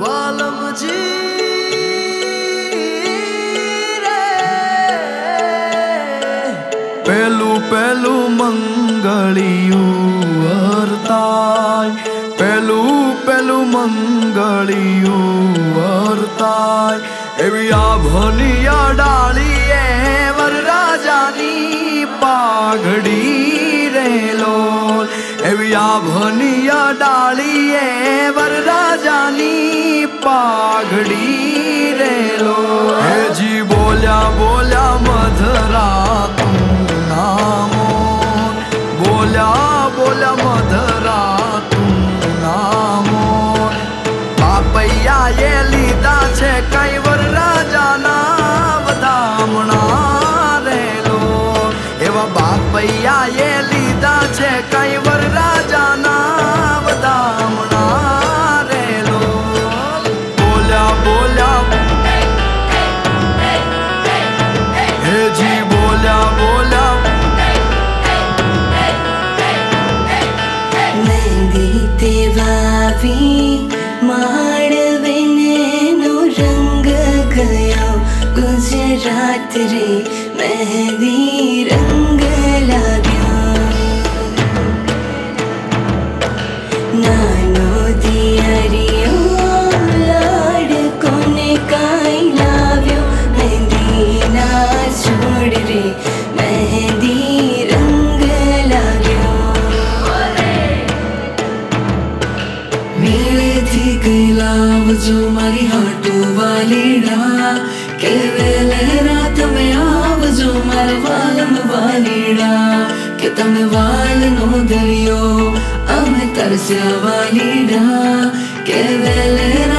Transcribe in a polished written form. वालम जी रे पहलू पहलू मंगलियू अरताय पहलू पहलू मंगलियू अरताय एवी आभनिया डाली वर राजानी पाघड़ी रे लोल एवी आभनिया डाली वर राजानी पाघड़ी रे लोल हे जी बोल्या बोल्या मधरा तू नामो बोल्या बोल्या मधरा तू नामो बापैया ये लीदा छे कई वर राजाना बदामणा रे लो एवा बापैया ये लीदा छे कई वर राजाना बदामणा रे लो बोल्या बोल्या हे जी बोल्या बोल्या नंदी देवावी गुजरात रे मेहंदी रंग लाग्या नानो दियरियो लाड कोने काई लाव्यो मेहंदी ना छोड़ रे मेहंदी रंग लाग्यो मेरे थी गई लाव जो मारी हाटू वाली डा के रात में आव जो मार वालम वालीड़ा के तमे वाल नो दरियो अमे तरस्या वालीड़ा के वेले